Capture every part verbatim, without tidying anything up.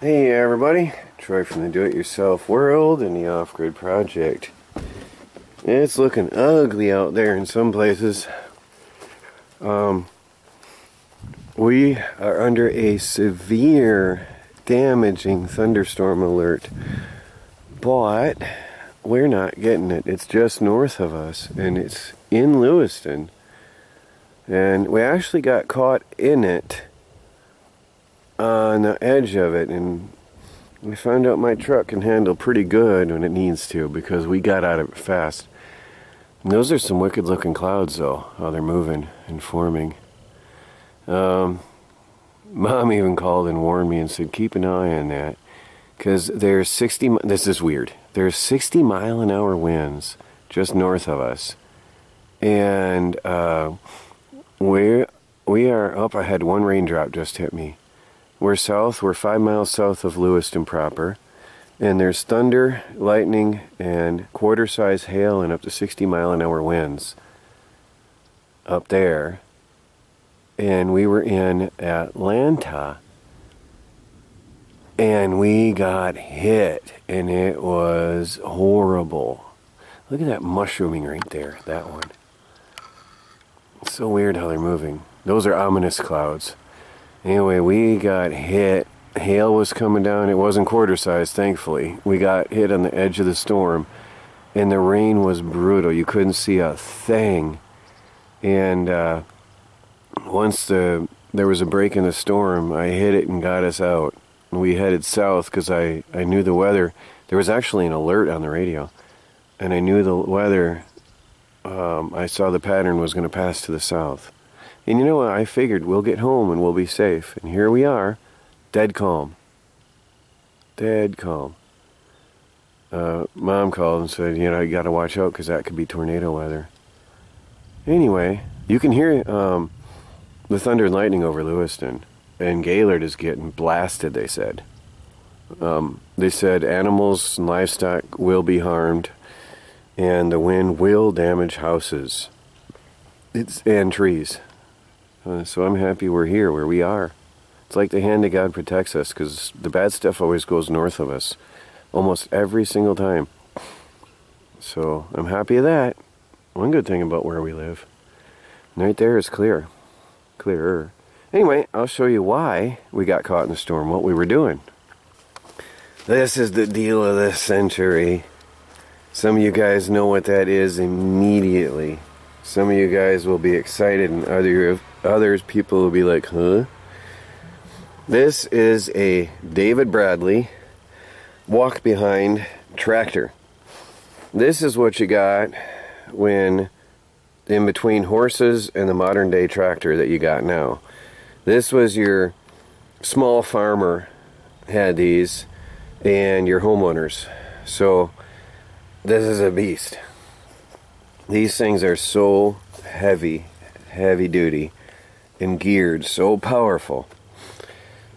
Hey everybody, Troy from the Do It Yourself World and the Off Grid Project. It's looking ugly out there in some places. Um, we are under a severe damaging thunderstorm alert, but we're not getting it. It's just north of us and it's in Lewiston. And we actually got caught in it. On the edge of it, and we found out my truck can handle pretty good when it needs to because we got out of it fast. And those are some wicked looking clouds though, how they're moving and forming. Um, Mom even called and warned me and said keep an eye on that because there's sixty, this is weird, there's sixty mile an hour winds just north of us, and uh, we we are up ahead. One raindrop just hit me. We're south, we're five miles south of Lewiston proper, and there's thunder, lightning, and quarter-size hail and up to sixty mile an hour winds up there. And we were in Atlanta, and we got hit, and it was horrible. Look at that mushrooming right there, that one. It's so weird how they're moving. Those are ominous clouds. Anyway, we got hit. Hail was coming down. It wasn't quarter size, thankfully. We got hit on the edge of the storm, and the rain was brutal. You couldn't see a thing. And uh, once the there was a break in the storm, I hit it and got us out. We headed south because I, I knew the weather. There was actually an alert on the radio, and I knew the weather. Um, I saw the pattern was going to pass to the south. And you know what, I figured we'll get home and we'll be safe. And here we are, dead calm. Dead calm. Uh, Mom called and said, you know, you got to watch out because that could be tornado weather. Anyway, you can hear um, the thunder and lightning over Lewiston. And Gaylord is getting blasted, they said. Um, they said animals and livestock will be harmed. And the wind will damage houses it's, and trees. Uh, so I'm happy we're here, where we are. It's like the hand of God protects us, because the bad stuff always goes north of us. Almost every single time. So I'm happy of that. One good thing about where we live. And right there is clear. Clearer. Anyway, I'll show you why we got caught in the storm, what we were doing. This is the deal of the century. Some of you guys know what that is immediately. Some of you guys will be excited, and other others people will be like, huh? This is a David Bradley walk behind tractor. This is what you got when in between horses and the modern day tractor that you got now. This was your small farmer had these, and your homeowners. So this is a beast. These things are so heavy, heavy duty, and geared, so powerful.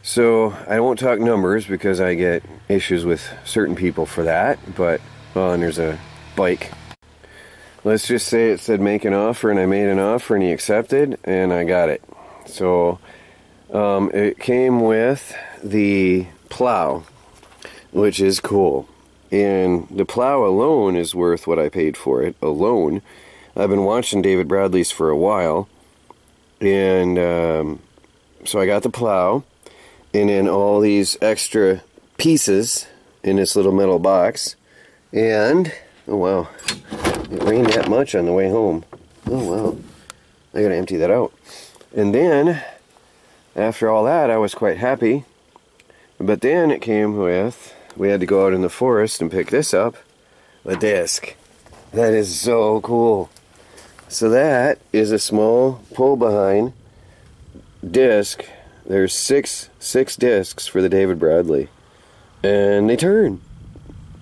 So I won't talk numbers because I get issues with certain people for that, but, well, and there's a bike. Let's just say it said make an offer, and I made an offer, and he accepted, and I got it. So um, it came with the plow, which is cool. And the plow alone is worth what I paid for it, alone. I've been watching David Bradley's for a while. And um, so I got the plow. And then all these extra pieces in this little metal box. And, oh wow, it rained that much on the way home. Oh wow, I gotta empty that out. And then, after all that, I was quite happy. But then it came with... we had to go out in the forest and pick this up, a disc. That is so cool. So that is a small pull behind disc. There's six six discs for the David Bradley, and they turn.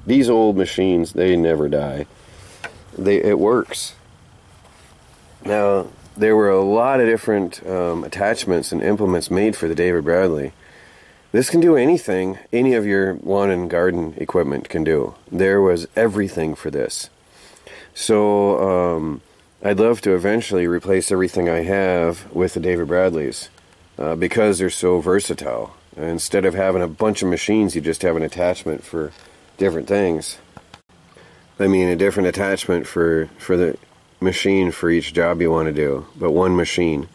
These old machines, they never die. They it works. Now there were a lot of different um, attachments and implements made for the David Bradley. This can do anything any of your lawn and garden equipment can do. There was everything for this. So um, I'd love to eventually replace everything I have with the David Bradleys uh, because they're so versatile. Instead of having a bunch of machines, you just have an attachment for different things. I mean, a different attachment for, for the machine for each job you want to do, but one machine.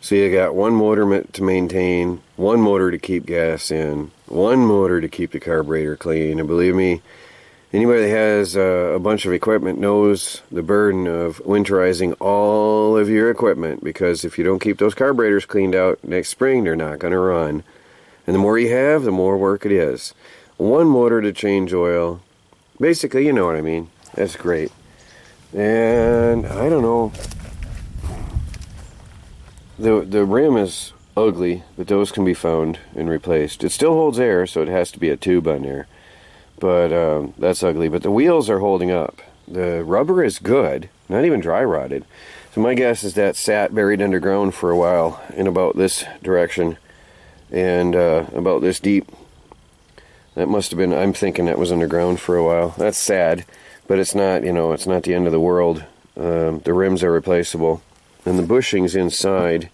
So you got one motor to maintain, one motor to keep gas in, one motor to keep the carburetor clean, and believe me, anybody that has uh, a bunch of equipment knows the burden of winterizing all of your equipment, because if you don't keep those carburetors cleaned out, next spring they're not going to run. And the more you have, the more work it is. One motor to change oil. Basically, you know what I mean. That's great. And I don't know. The, the rim is ugly, but those can be found and replaced. It still holds air, so it has to be a tube on there. But um, that's ugly. But the wheels are holding up. The rubber is good, not even dry rotted. So my guess is that sat buried underground for a while in about this direction and uh, about this deep. That must have been, I'm thinking that was underground for a while. That's sad, but it's not, you know, it's not the end of the world. Um, the rims are replaceable. And the bushings inside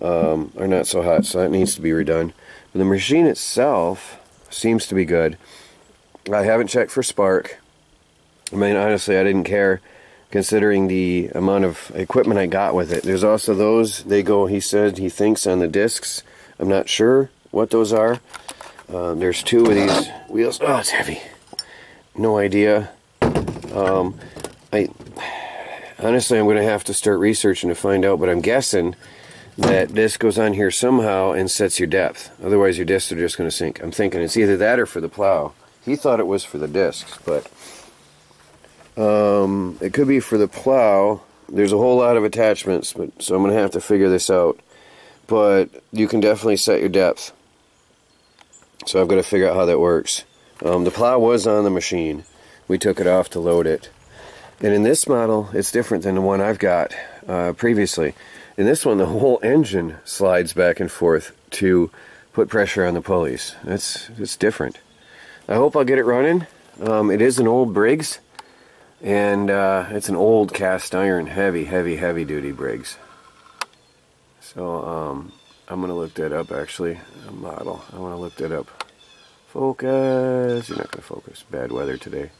um, are not so hot, so that needs to be redone. But the machine itself seems to be good. I haven't checked for spark. I mean, honestly, I didn't care, considering the amount of equipment I got with it. There's also those, they go, he said, he thinks on the discs. I'm not sure what those are. Um, there's two of these wheels. Oh, it's heavy. No idea. Um, I honestly, I'm going to have to start researching to find out, but I'm guessing that this goes on here somehow and sets your depth. Otherwise, your discs are just going to sink. I'm thinking it's either that or for the plow. He thought it was for the discs, but um, it could be for the plow. There's a whole lot of attachments, but so I'm going to have to figure this out. But you can definitely set your depth. So I've got to figure out how that works. Um, the plow was on the machine. We took it off to load it. And in this model, it's different than the one I've got uh, previously. In this one, the whole engine slides back and forth to put pressure on the pulleys. That's, it's different. I hope I'll get it running. Um, it is an old Briggs, and uh, it's an old cast iron, heavy, heavy, heavy duty Briggs. So um, I'm gonna look that up. Actually, a model. I want to look that up. Focus. You're not gonna focus. Bad weather today.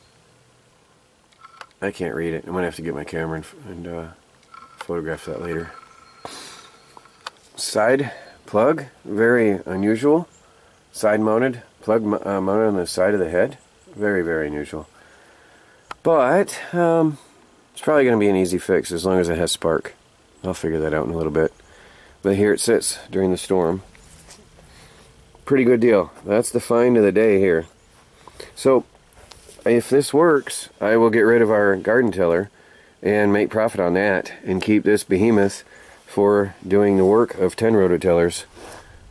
I can't read it. I'm gonna have to get my camera and, and uh, photograph that later. Side plug, very unusual. Side mounted. Plug uh, mounted on the side of the head. Very, very unusual. But um, it's probably going to be an easy fix as long as it has spark. I'll figure that out in a little bit. But here it sits during the storm. Pretty good deal. That's the find of the day here. So if this works, I will get rid of our garden tiller and make profit on that and keep this behemoth for doing the work of ten rototillers,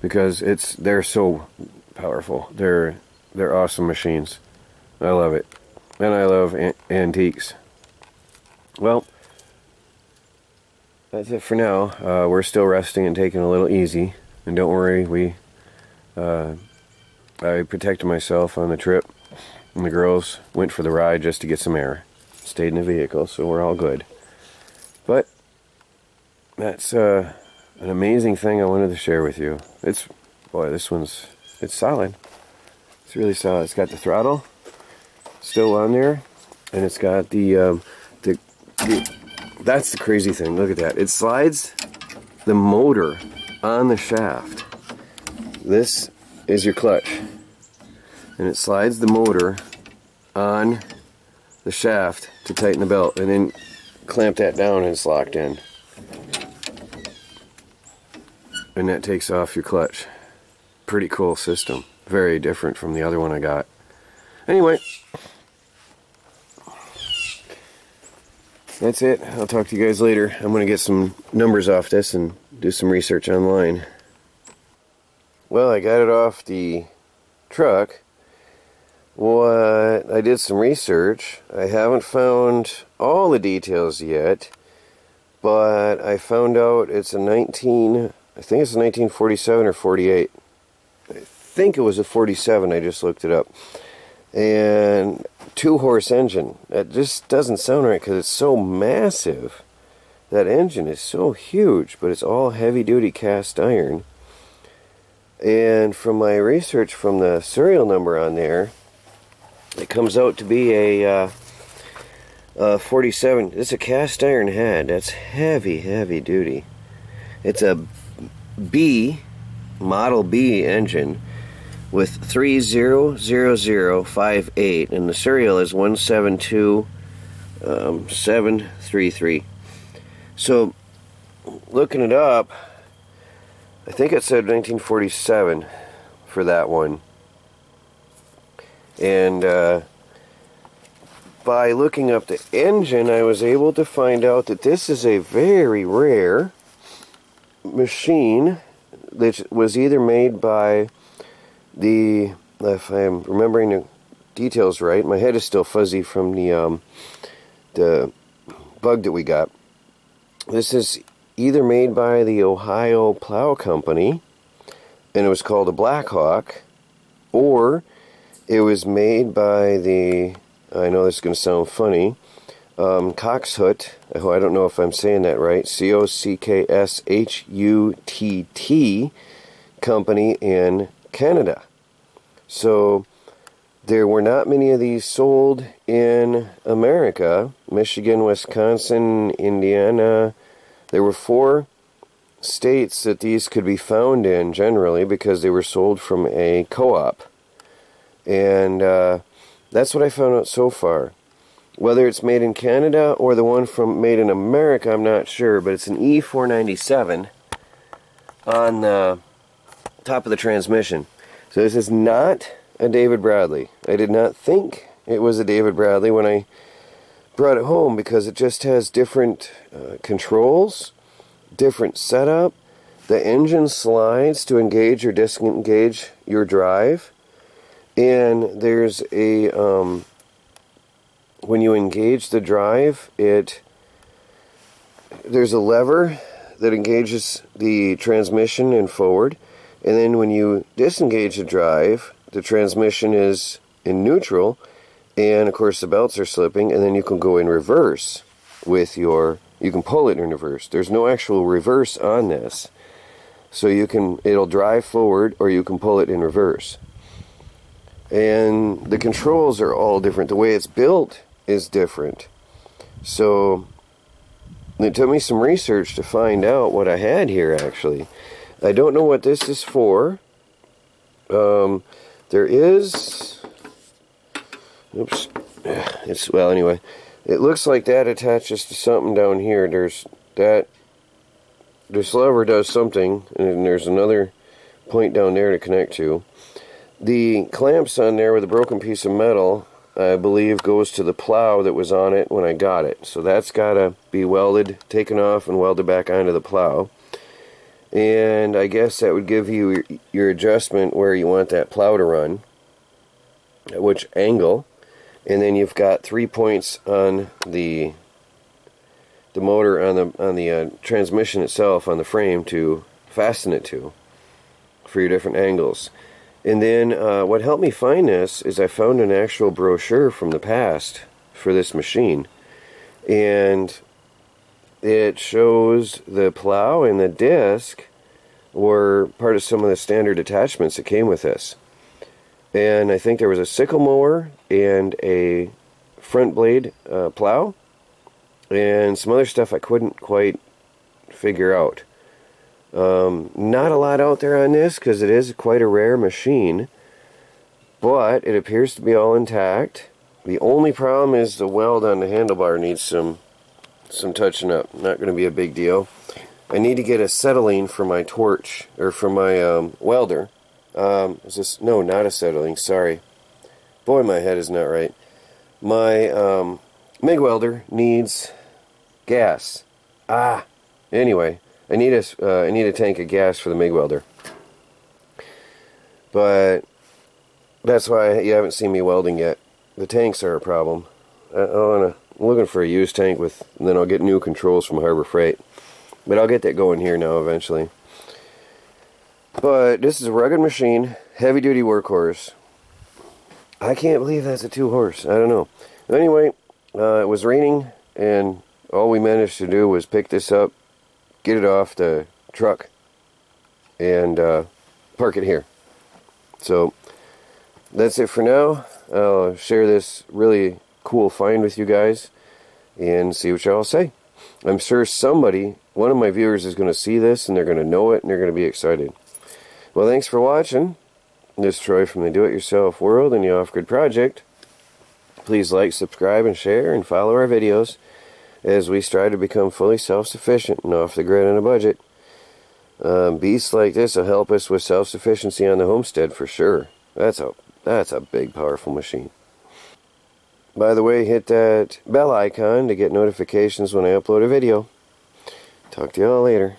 because it's they're so powerful. They're they're awesome machines. I love it, and I love an antiques. Well, that's it for now. Uh, we're still resting and taking a little easy, and don't worry, we uh, I protected myself on the trip, and the girls went for the ride just to get some air. Stayed in the vehicle, so we're all good. But that's uh, an amazing thing I wanted to share with you. It's boy, this one's. It's solid. It's really solid. It's got the throttle still on there, and it's got the, um, the, the, that's the crazy thing. Look at that. It slides the motor on the shaft. This is your clutch. And it slides the motor on the shaft to tighten the belt, and then clamp that down and it's locked in. And that takes off your clutch. Pretty cool system. Very different from the other one I got. Anyway, that's it. I'll talk to you guys later. I'm going to get some numbers off this and do some research online. Well, I got it off the truck. What I did some research. I haven't found all the details yet, but I found out it's a nineteen. I think it's a nineteen forty-seven or forty-eight. I think it was a forty-seven, I just looked it up. And two-horse engine. That just doesn't sound right because it's so massive. That engine is so huge, but it's all heavy-duty cast iron. And from my research from the serial number on there, it comes out to be a uh, uh, forty-seven. It's a cast iron head. That's heavy, heavy duty. It's a B, Model B engine with three zero zero zero five eight, and the serial is one seven two seven three three. So, looking it up, I think it said nineteen forty-seven for that one. And uh, by looking up the engine, I was able to find out that this is a very rare machine that was either made by the, if I'm remembering the details right, my head is still fuzzy from the um, the bug that we got. This is either made by the Ohio Plow Company, and it was called a Blackhawk, or it was made by the, I know this is going to sound funny, um, Cockshutt. Oh, I don't know if I'm saying that right, C O C K S H U T T Company in Canada. So there were not many of these sold in America. Michigan, Wisconsin, Indiana. There were four states that these could be found in generally, because they were sold from a co-op. And uh, that's what I found out so far. Whether it's made in Canada or the one from made in America, I'm not sure, but it's an E four ninety-seven on the top of the transmission. So this is not a David Bradley. I did not think it was a David Bradley when I brought it home, because it just has different uh, controls, different setup. The engine slides to engage or disengage your drive, and there's a um, when you engage the drive, it there's a lever that engages the transmission and forward, and then when you disengage the drive, the transmission is in neutral, and of course the belts are slipping, and then you can go in reverse with your, you can pull it in reverse. There's no actual reverse on this, so you can, it'll drive forward or you can pull it in reverse. And the controls are all different. The way it's built is different. So it took me some research to find out what I had here, actually. I don't know what this is for. Um, there is... Oops. It's, well, anyway. It looks like that attaches to something down here. There's that... This lever does something, and then there's another point down there to connect to. The clamps on there with a broken piece of metal, I believe, goes to the plow that was on it when I got it. So that's got to be welded, taken off, and welded back onto the plow. And I guess that would give you your, your adjustment where you want that plow to run, at which angle. And then you've got three points on the the motor, on the on the uh, transmission itself, on the frame, to fasten it to for your different angles. And then uh, what helped me find this is I found an actual brochure from the past for this machine, and it shows the plow and the disc were part of some of the standard attachments that came with this. And I think there was a sickle mower and a front blade uh, plow and some other stuff I couldn't quite figure out. Um, not a lot out there on this, because it is quite a rare machine, but it appears to be all intact. The only problem is the weld on the handlebar needs some some touching up. Not going to be a big deal. I need to get acetylene for my torch, or for my um, welder. Um, is this, no, not acetylene, sorry. Boy, my head is not right. My um, MIG welder needs gas. Ah, anyway. I need a, uh, I need a tank of gas for the MIG welder. But that's why you haven't seen me welding yet. The tanks are a problem. I, I'm looking for a used tank with, and then I'll get new controls from Harbor Freight. But I'll get that going here now eventually. But this is a rugged machine, heavy-duty workhorse. I can't believe that's a two-horse. I don't know. But anyway, uh, it was raining, and all we managed to do was pick this up, get it off the truck, and uh, park it here. So that's it for now. I'll share this really cool find with you guys and see what y'all say. I'm sure somebody, one of my viewers, is going to see this and they're going to know it and they're going to be excited. Well, thanks for watching. This is Troy from the Do It Yourself World and the Off Grid Project. Please like, subscribe, and share, and follow our videos as we strive to become fully self-sufficient and off the grid on a budget. Um, beasts like this will help us with self-sufficiency on the homestead for sure. That's a that's a big, powerful machine. By the way, hit that bell icon to get notifications when I upload a video. Talk to y'all later.